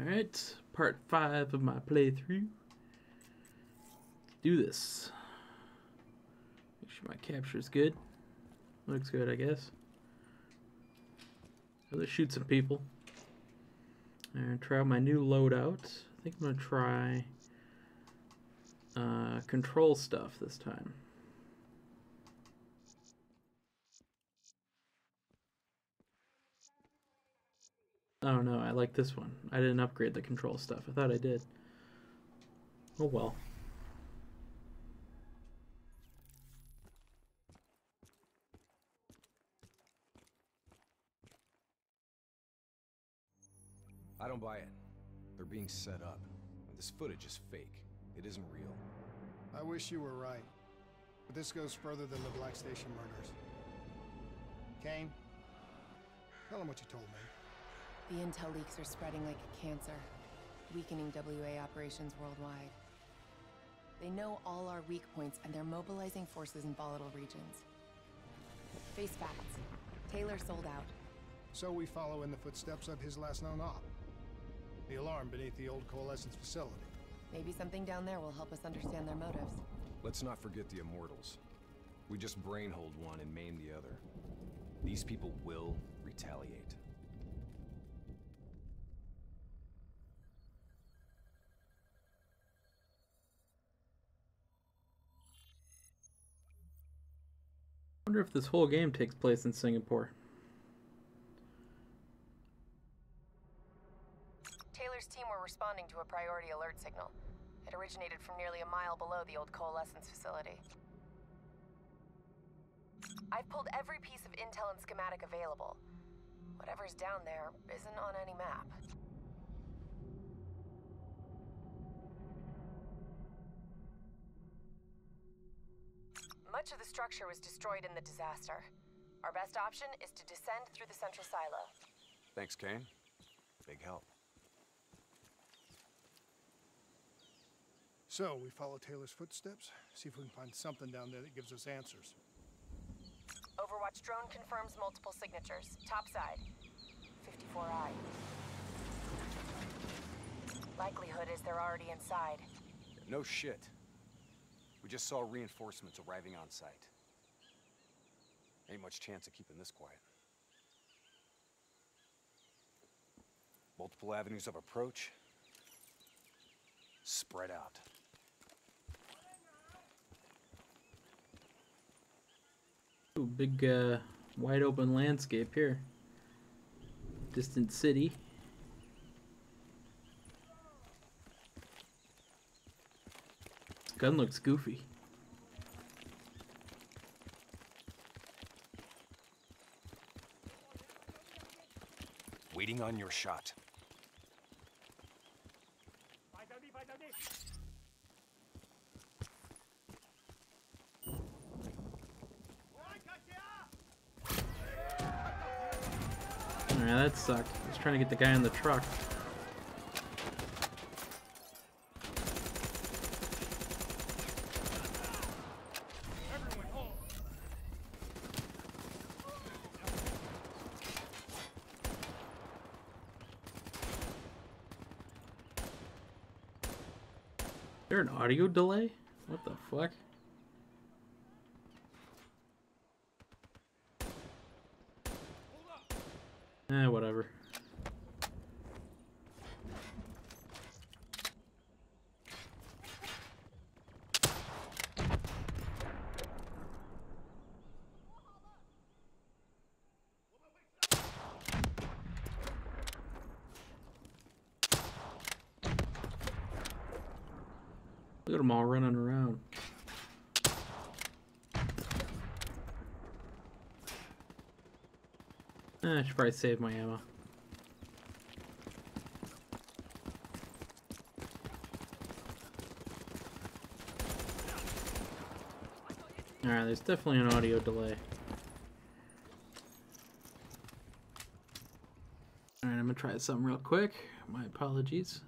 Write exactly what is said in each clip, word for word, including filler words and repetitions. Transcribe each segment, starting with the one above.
Alright, part five of my playthrough. Let's do this. Make sure my capture's good. Looks good, I guess. Let's shoot some people. And try out my new loadout. I think I'm gonna try uh, control stuff this time. Oh no, I like this one. I didn't upgrade the control stuff. I thought I did. Oh well. I don't buy it. They're being set up. This footage is fake. It isn't real. I wish you were right. But this goes further than the Black Station murders. Kane, tell them what you told me. The intel leaks are spreading like a cancer, weakening W A operations worldwide. They know all our weak points, and they're mobilizing forces in volatile regions. Face facts. Taylor sold out. So we follow in the footsteps of his last known op. The alarm beneath the old coalescence facility. Maybe something down there will help us understand their motives. Let's not forget the immortals. We just brainhold one and maim the other. These people will retaliate. I wonder if this whole game takes place in Singapore. Taylor's team were responding to a priority alert signal. It originated from nearly a mile below the old coalescence facility. I've pulled every piece of intel and schematic available. Whatever's down there isn't on any map. Much of the structure was destroyed in the disaster. Our best option is to descend through the central silo. Thanks, Kane. Big help. So, we follow Taylor's footsteps, see if we can find something down there that gives us answers. Overwatch drone confirms multiple signatures. Topside. fifty-four i. Likelihood is they're already inside. No shit. We just saw reinforcements arriving on site. Ain't much chance of keeping this quiet. Multiple avenues of approach. Spread out. Ooh, big, uh, wide open landscape here. Distant city. Gun looks goofy. Waiting on your shot. Yeah, that sucked. I was trying to get the guy in the truck. Is there an audio delay? What the fuck? Eh, whatever. Look at them all running around. Eh, I should probably save my ammo. Alright, there's definitely an audio delay. Alright, I'm gonna try something real quick. My apologies.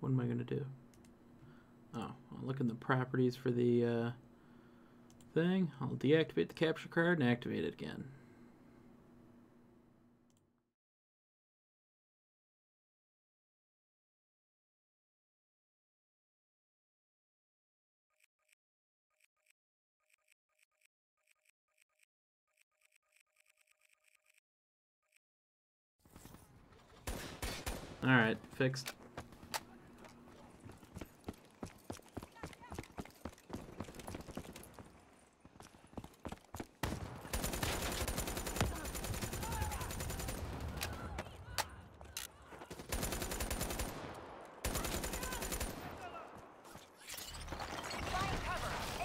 What am I going to do? Oh, I'll look in the properties for the uh, thing. I'll deactivate the capture card and activate it again. Alright, fixed.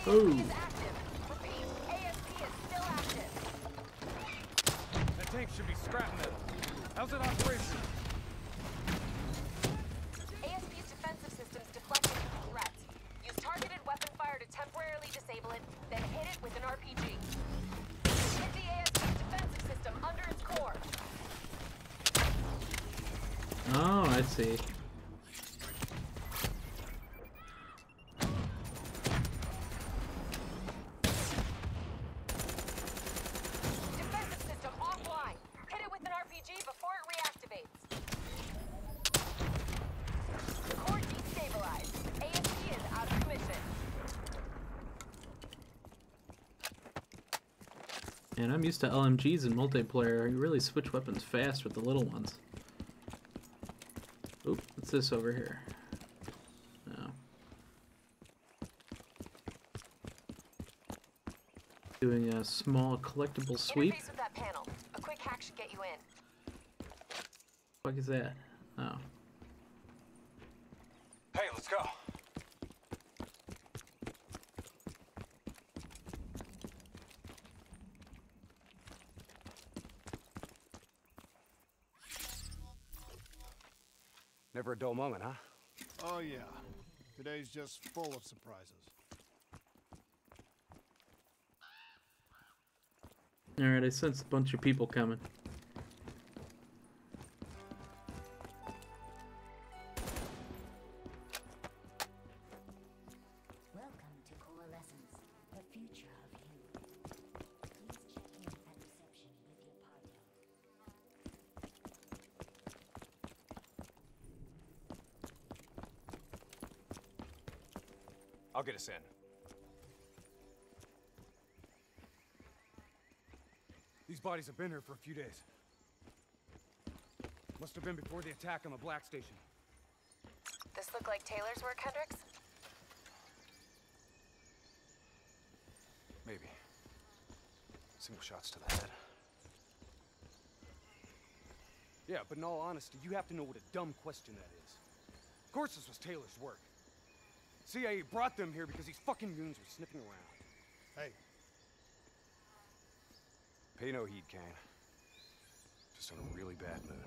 Ooh. That tank should be scrap metal. How's it operation? A S P's defensive systems deflect the threat. Use targeted weapon fire to temporarily disable it, then hit it with an R P G. Hit the A S P's defensive system under its core. Oh, I see. And I'm used to L M Gs in multiplayer. You really switch weapons fast with the little ones. Oop, what's this over here? No. Doing a small collectible sweep. Interface with that panel. A quick hack should get you in. What the fuck is that? Oh. Hey, let's go. Never a dull moment, huh? Oh, yeah. Today's just full of surprises. Alright, I sense a bunch of people coming. Welcome to Core Lessons, the future of you. Please check in at reception with your partner. I'll get us in. These bodies have been here for a few days. Must have been before the attack on the Black Station. This look like Taylor's work, Hendricks? Maybe. Single shots to the head. Yeah, but in all honesty, you have to know what a dumb question that is. Of course this was Taylor's work. C I A brought them here because these fucking goons were sniffing around. Hey. Pay no heed, Kane. Just in a really bad mood.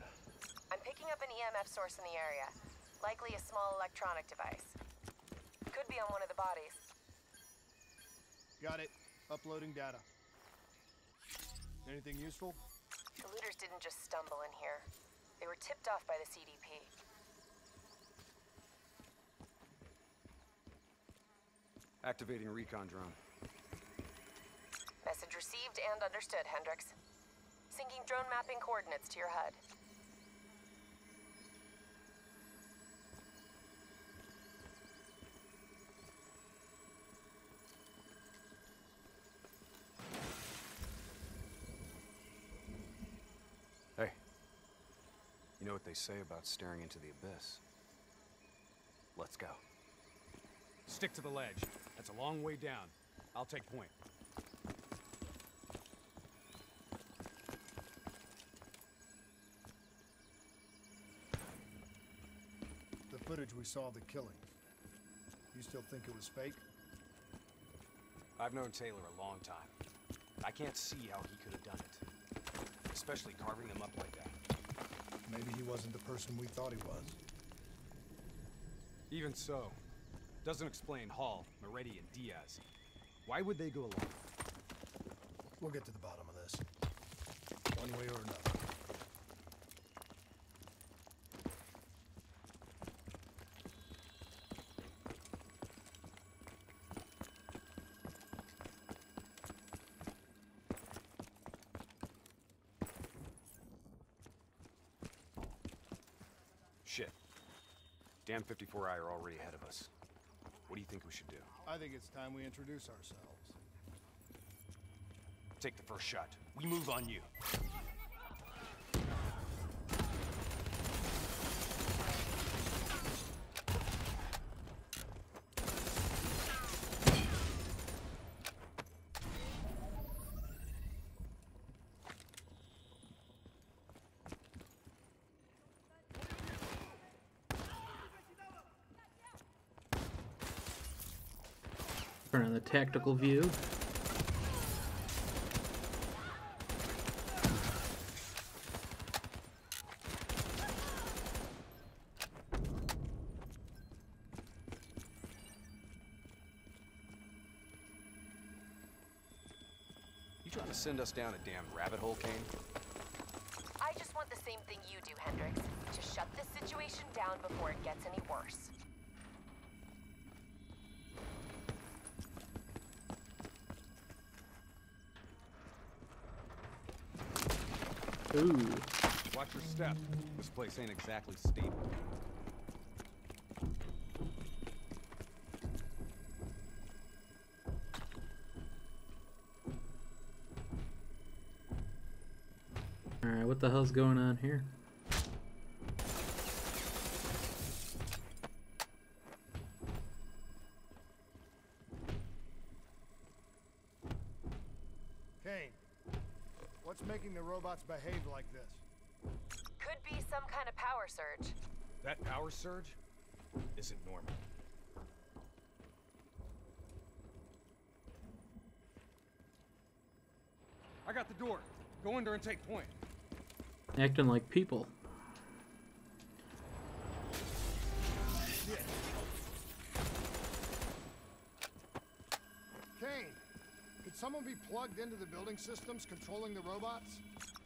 I'm picking up an E M F source in the area. Likely a small electronic device. Could be on one of the bodies. Got it. Uploading data. Anything useful? The looters didn't just stumble in here. They were tipped off by the C D P. Activating recon drone. Message received and understood, Hendricks. Syncing drone mapping coordinates to your H U D. Hey. You know what they say about staring into the abyss? Let's go. Stick to the ledge. That's a long way down. I'll take point. The footage we saw of the killing. You still think it was fake? I've known Taylor a long time. I can't see how he could have done it. Especially carving them up like that. Maybe he wasn't the person we thought he was. Even so. Doesn't explain Hall, Moretti, and Diaz. Why would they go along? We'll get to the bottom of this. One way or another. Shit. Damn fifty-four I are already ahead of us. What do you think we should do? I think it's time we introduce ourselves. Take the first shot. We move on you. Turn on the tactical view. You trying to send us down a damn rabbit hole, Kane? I just want the same thing you do, Hendricks. To shut this situation down before it gets any worse. Ooh. Watch your step. This place ain't exactly steep. Alright, what the hell's going on here? Behave like this. Could be some kind of power surge. That power surge isn't normal. I got the door. Go in there and take point. Acting like people. Shit. Kane, could someone be plugged into the building systems controlling the robots?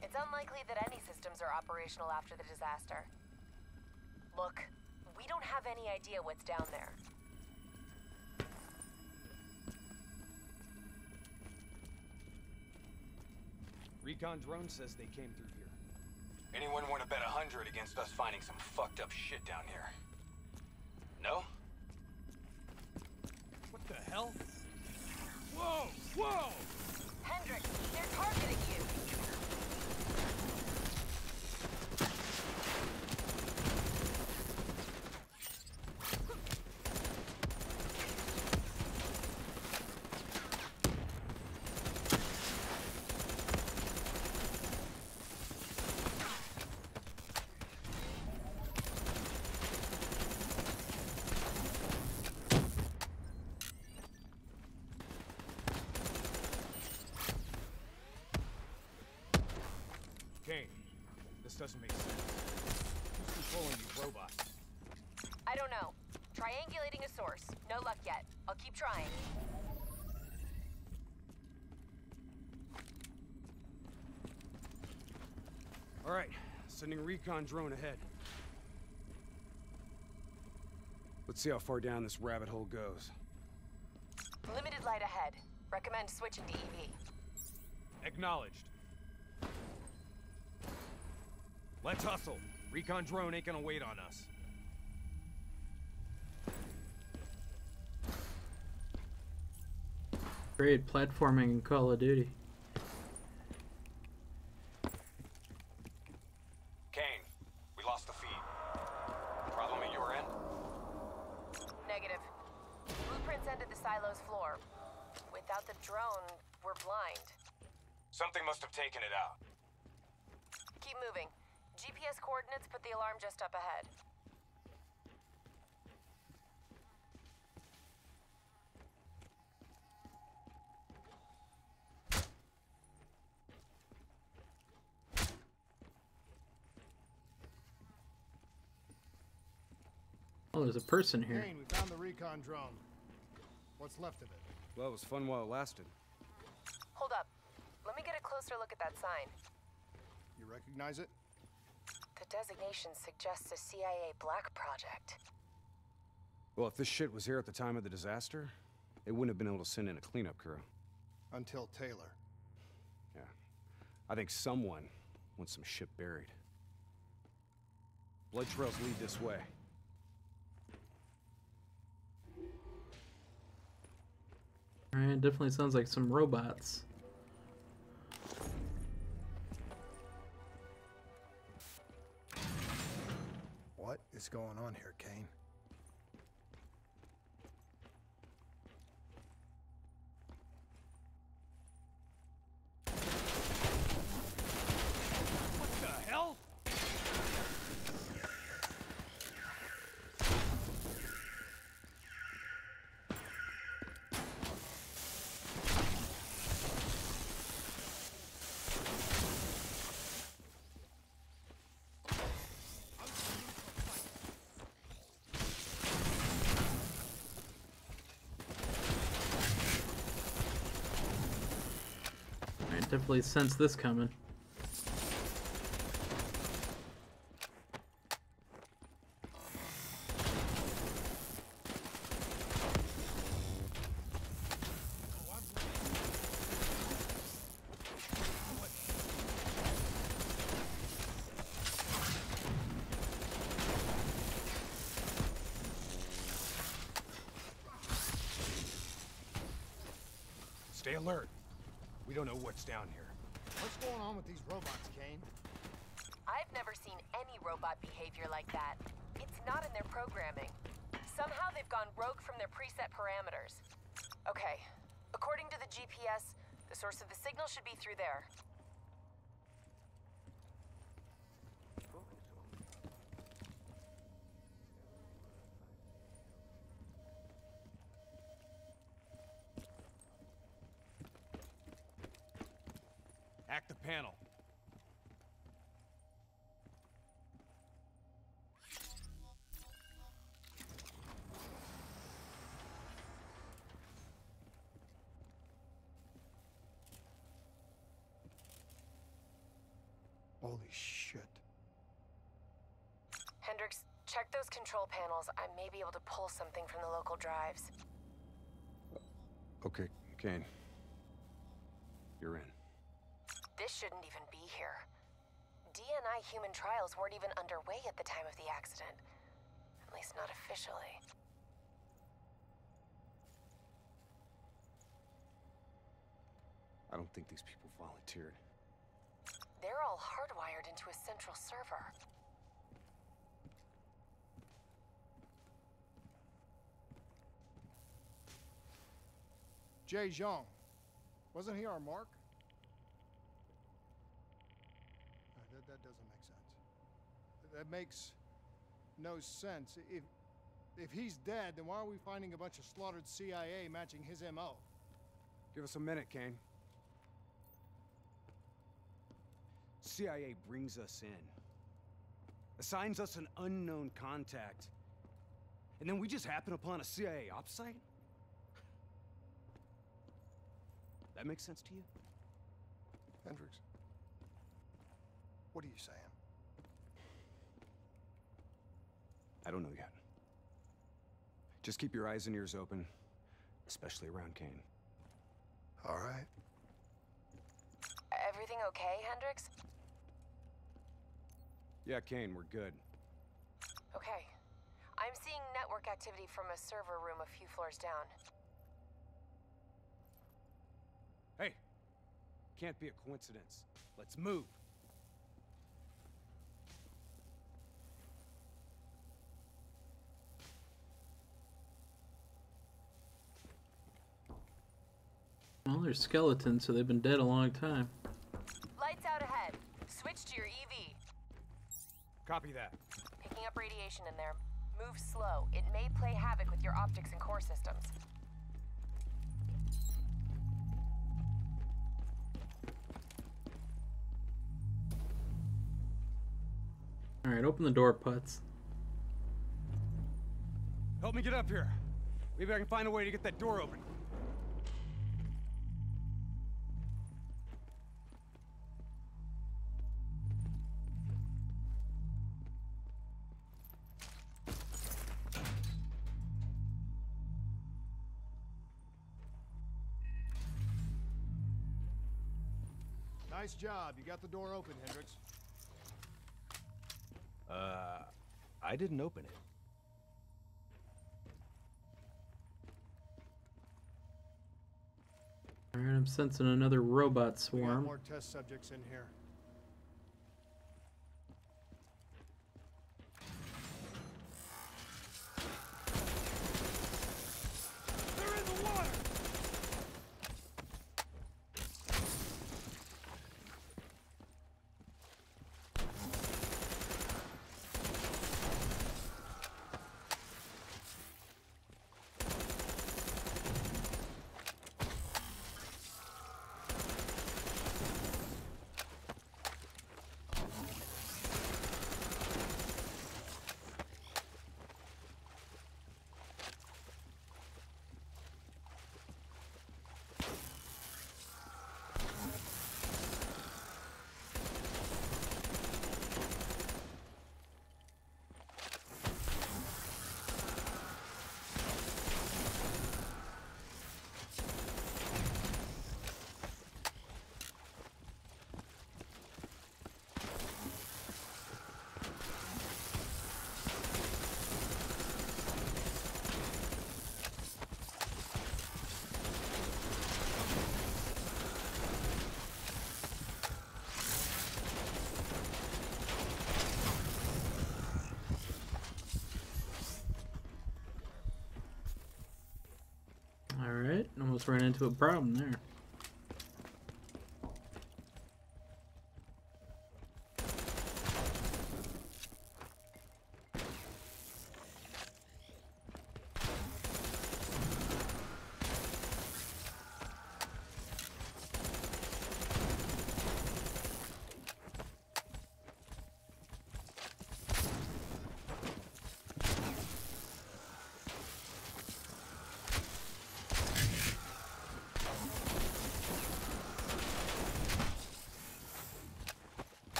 It's unlikely that any systems are operational after the disaster. Look, we don't have any idea what's down there. Recon drone says they came through here. Anyone want to bet a hundred against us finding some fucked up shit down here? No? What the hell? Whoa! Whoa! Hendricks, they're targeting you! Doesn't make sense. Who's controlling these robots? I don't know. Triangulating a source. No luck yet. I'll keep trying. All right, sending recon drone ahead. Let's see how far down this rabbit hole goes. Limited light ahead. Recommend switching to E V. Acknowledged. Let's hustle. Recon drone ain't gonna wait on us. Great platforming in Call of Duty. Kane, we lost the feed. Problem at your end? Negative. Blueprints ended the silo's floor. Without the drone, we're blind. Something must have taken it out. Keep moving. G P S coordinates put the alarm just up ahead. Oh, there's a person here. Kane, we found the recon drone. What's left of it? Well, it was fun while it lasted. Hold up. Let me get a closer look at that sign. You recognize it? The designation suggests a C I A black project. Well, if this shit was here at the time of the disaster, they wouldn't have been able to send in a cleanup crew. Until Taylor. Yeah. I think someone wants some shit buried. Blood trails lead this way. Alright, it definitely sounds like some robots. What is going on here, Kane? What the hell? Definitely sense this coming. Stay alert. We don't know what's down here. What's going on with these robots, Kane? I've never seen any robot behavior like that. It's not in their programming. Somehow they've gone rogue from their preset parameters. Okay. According to the G P S, the source of the signal should be through there. Hack the panel. Holy shit. Hendricks, check those control panels. I may be able to pull something from the local drives. Okay, Kane. You're in. This shouldn't even be here. D N I human trials weren't even underway at the time of the accident. At least not officially. I don't think these people volunteered. They're all hardwired into a central server. Jae Jong. Wasn't he our mark? That doesn't make sense. That makes no sense. If, if he's dead, then why are we finding a bunch of slaughtered C I A matching his M O? Give us a minute, Kane. C I A brings us in. Assigns us an unknown contact. And then we just happen upon a C I A op site? That makes sense to you? Hendricks. What are you saying? I don't know yet. Just keep your eyes and ears open, especially around Kane. All right. Everything okay, Hendricks? Yeah, Kane, we're good. Okay. I'm seeing network activity from a server room a few floors down. Hey! Can't be a coincidence. Let's move! Well, they're skeletons, so they've been dead a long time. Lights out ahead. Switch to your E V. Copy that. Picking up radiation in there. Move slow. It may play havoc with your optics and core systems. Alright, open the door, putz. Help me get up here. Maybe I can find a way to get that door open. Nice job. You got the door open, Hendricks. Uh, I didn't open it. All right, I'm sensing another robot swarm. We got more test subjects in here. ran into a problem there.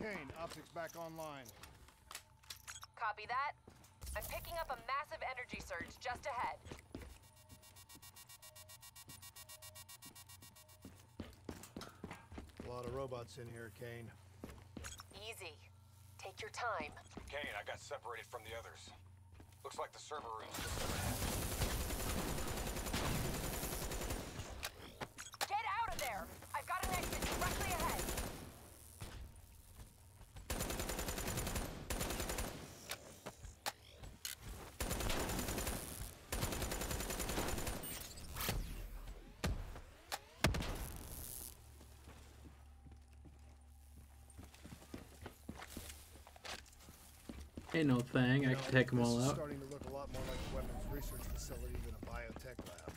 Kane, optics back online. Copy that. I'm picking up a massive energy surge just ahead. A lot of robots in here, Kane. Easy. Take your time. Kane, I got separated from the others. Looks like the server room's just overhead. Get out of there! I've got an exit directly ahead. Ain't no thing, you know, I can take them all out. Starting to look a lot more like a weapons research facility than a biotech lab.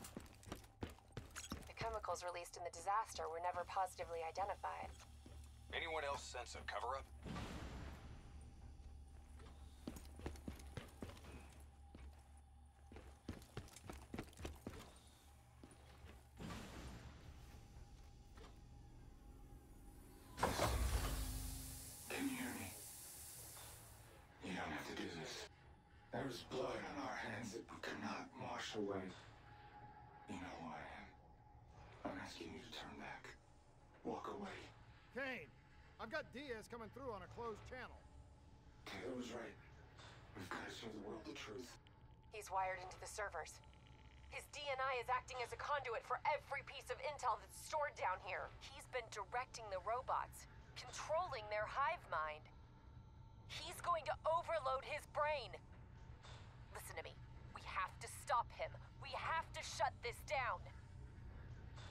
The chemicals released in the disaster were never positively identified. Anyone else sense a cover-up? Away. You know who I am. I'm asking you to turn back. Walk away. Kane, I've got Diaz coming through on a closed channel. Taylor was right. We've got to show the world the truth. He's wired into the servers. His D N I is acting as a conduit for every piece of intel that's stored down here. He's been directing the robots, controlling their hive mind. He's going to overload his brain. Listen to me. We have to stop him. We have to shut this down.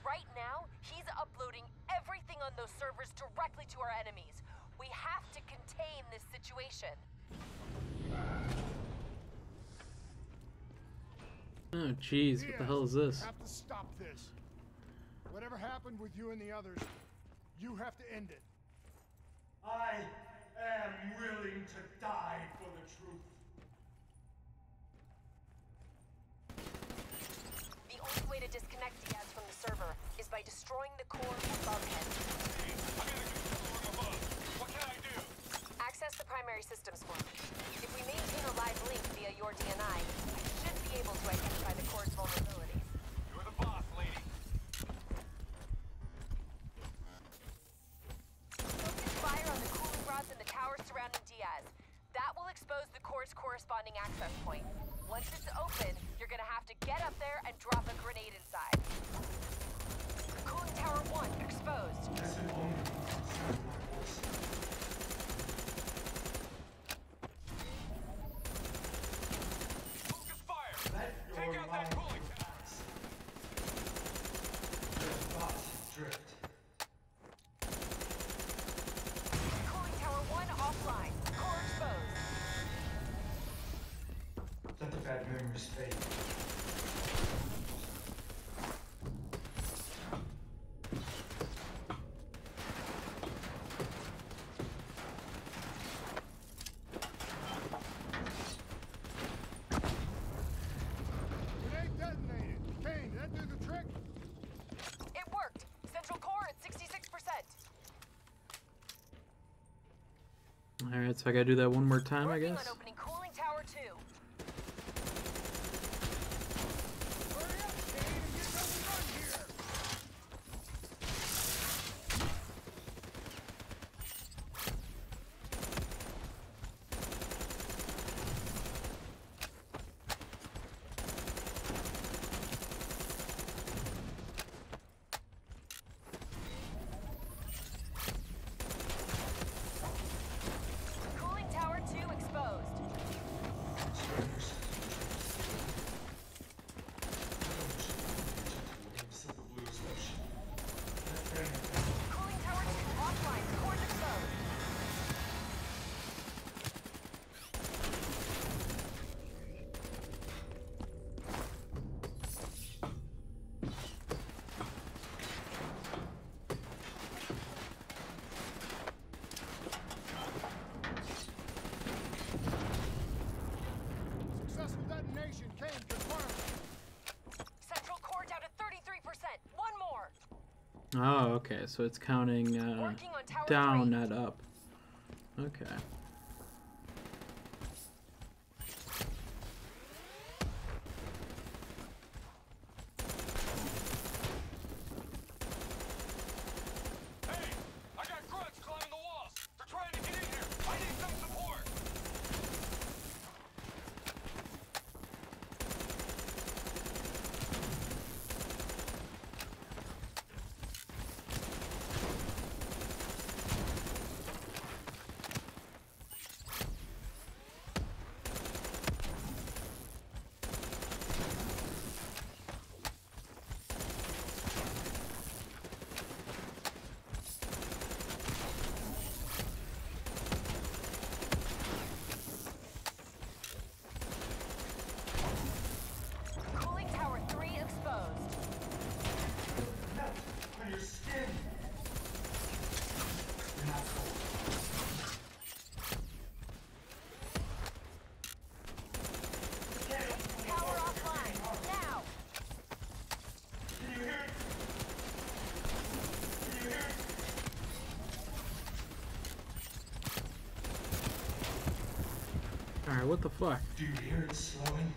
Right now, he's uploading everything on those servers directly to our enemies. We have to contain this situation. Oh, jeez, what the hell is this? You have to stop this. Whatever happened with you and the others, you have to end it. I am willing to die for the truth. The way to disconnect Diaz from the server is by destroying the core above him. I gotta get the core above. What can I do? Access the primary systems core. If we maintain a live link via your D N I, I should be able to identify the core's vulnerabilities. You're the boss, lady. Focus fire on the cooling rods in the towers surrounding Diaz. That will expose the core's corresponding access point. Once it's open, you're gonna have to get up there and drop a grenade inside. Cooling Tower one exposed. Focus fire! Let Take out that cooling tower! Drift. Cooling Tower one offline. Core exposed. Let the bad memories fade. Grenade detonated. Kane, did that do the trick? It worked. Central core at sixty-six percent. Alright, so I gotta do that one more time, Working I guess. On opening cooling tower two. Oh, okay, so it's counting uh, down, not up. Okay. Alright, what the fuck? Do you hear it slowing?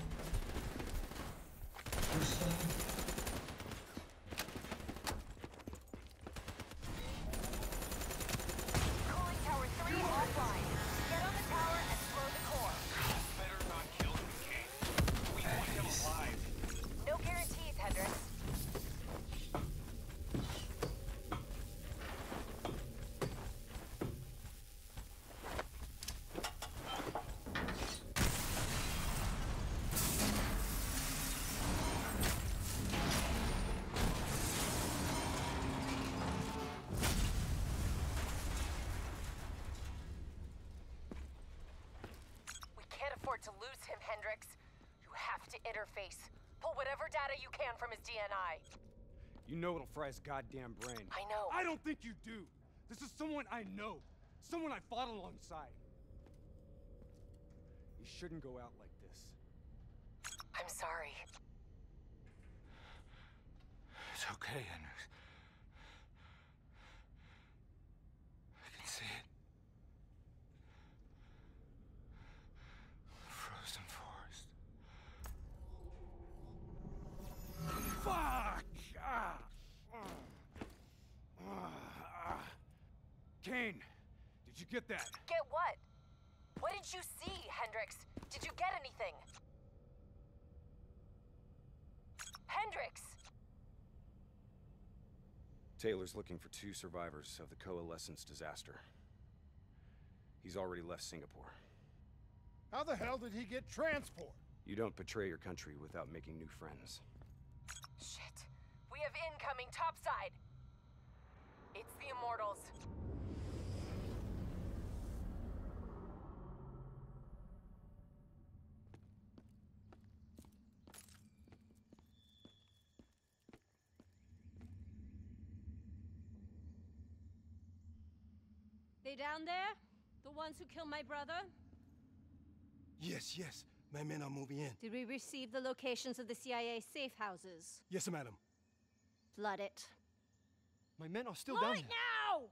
We're slowing. Calling tower three offline. Get on the tower and slow the core. Better not kill him, Kane. We want him alive. No guarantees, Hendricks. To lose him, Hendricks. You have to interface. Pull whatever data you can from his D N I. You know it'll fry his goddamn brain. I know. I don't think you do. This is someone I know. Someone I fought alongside. You shouldn't go out like this. I'm sorry. It's okay, Andrews. I can see it. Kane, did you get that? Get what? What did you see, Hendricks? Did you get anything? Hendricks! Taylor's looking for two survivors of the Coalescence disaster. He's already left Singapore. How the hell did he get transport? You don't betray your country without making new friends. Shit. We have incoming topside. It's the Immortals. They down there? The ones who killed my brother? Yes, yes. My men are moving in. Did we receive the locations of the C I A safe houses? Yes, madam. Flood it. My men are still down there. Flood it now!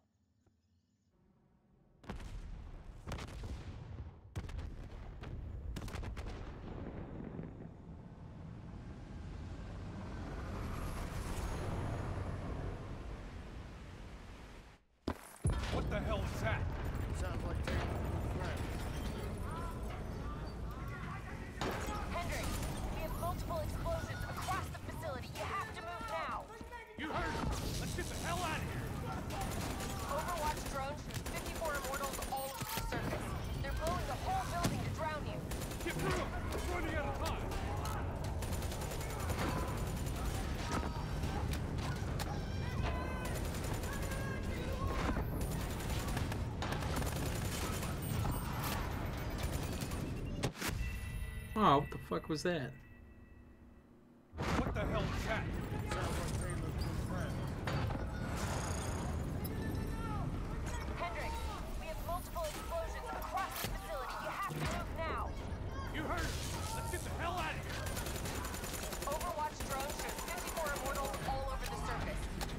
Oh, what the fuck was that? What the hell is that? Hendricks, we have multiple explosions across the facility. You have to move now. You heard it. Let's get the hell out of here. Overwatch drones shows fifty-four immortals all over the surface.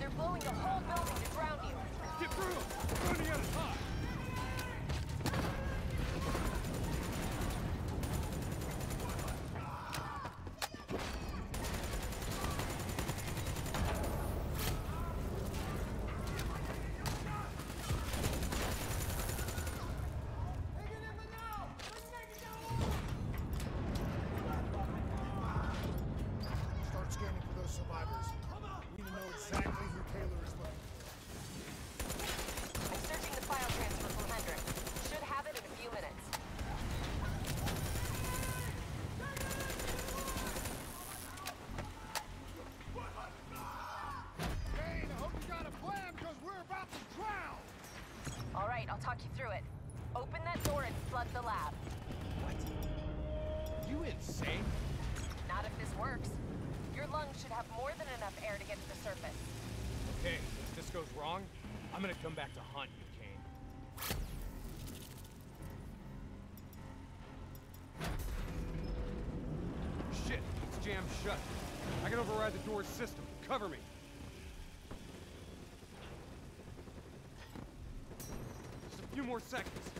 unplug the lab. What? You insane? Not if this works. Your lungs should have more than enough air to get to the surface. Okay, if this goes wrong, I'm gonna come back to haunt you, Kane. Shit, it's jammed shut. I can override the door's system. Cover me. Just a few more seconds.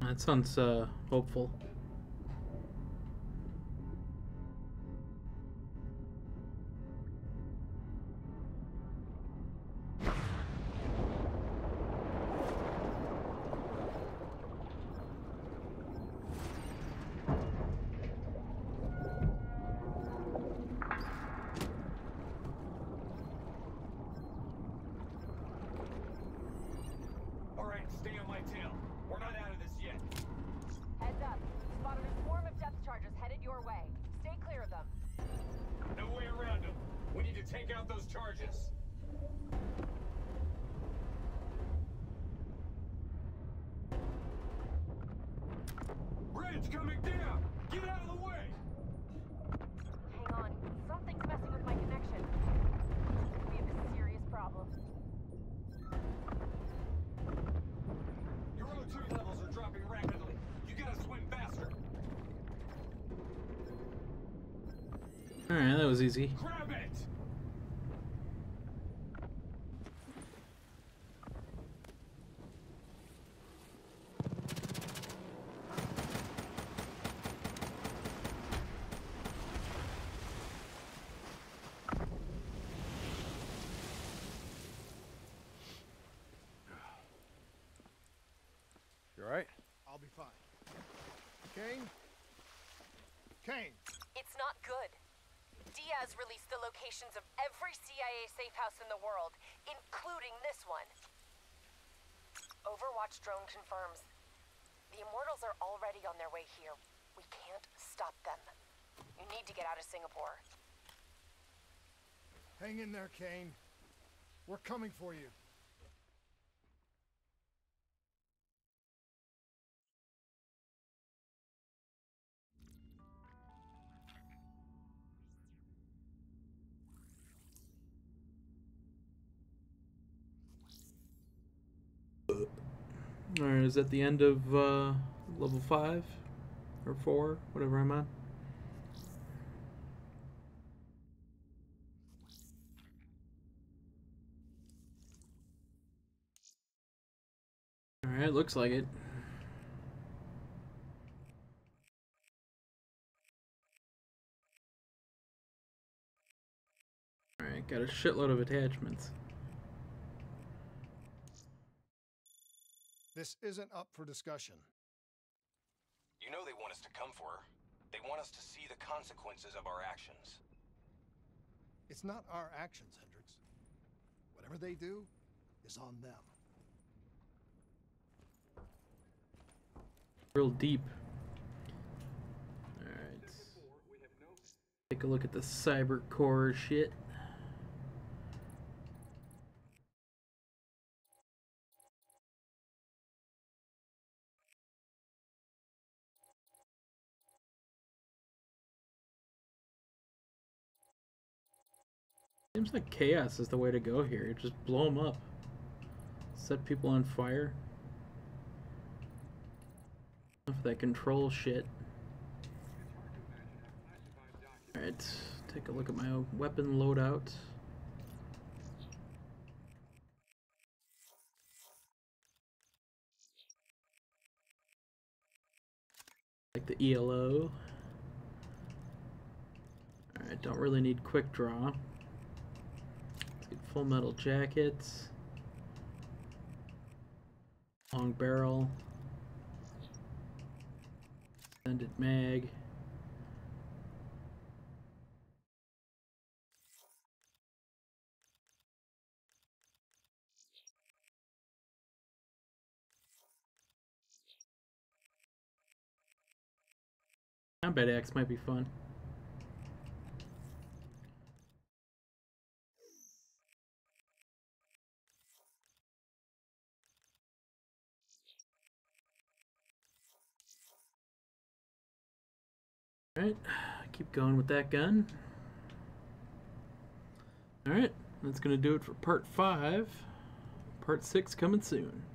That sounds uh, hopeful. Alright, that was easy. Grab it! You alright? I'll be fine. Kane? Kane! It's not good. Diaz released the locations of every C I A safe house in the world, including this one. Overwatch drone confirms. The Immortals are already on their way here. We can't stop them. You need to get out of Singapore. Hang in there, Kane. We're coming for you. Alright, is that the end of uh, level five or four, whatever I'm on? Alright, looks like it. Alright, got a shitload of attachments. This isn't up for discussion. You know they want us to come for her. They want us to see the consequences of our actions. It's not our actions, Hendricks. Whatever they do is on them. Real deep. Alright. Take a look at the cyber core shit. Seems like chaos is the way to go here. You just blow them up. Set people on fire. Enough of that control shit. Alright, take a look at my weapon loadout. Like the E L O. Alright, don't really need quick draw. Let's get full metal jackets. Long barrel. Extended mag. Combat axe might be fun. Alright, keep going with that gun. Alright, that's gonna do it for part five. Part six coming soon.